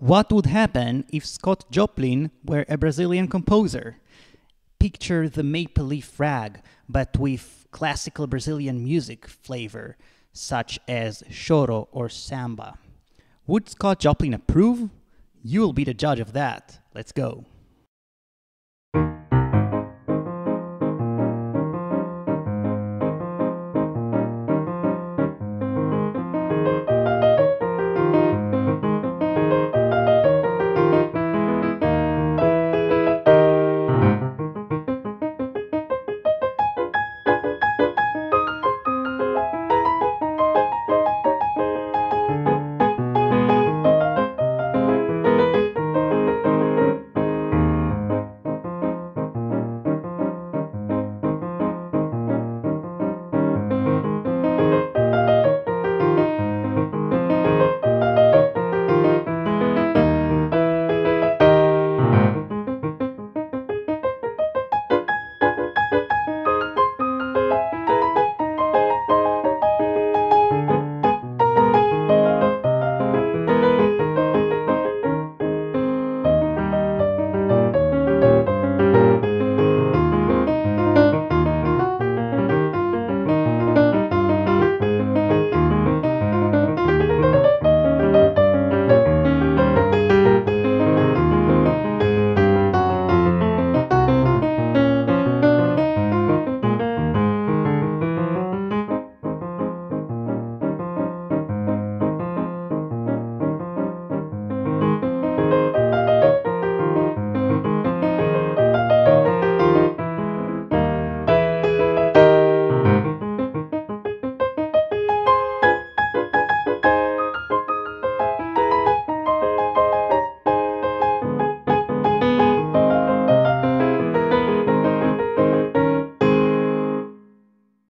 What would happen if Scott Joplin were a Brazilian composer? Picture the Maple Leaf Rag, but with classical Brazilian music flavor, such as Choro or Samba. Would Scott Joplin approve? You'll be the judge of that. Let's go.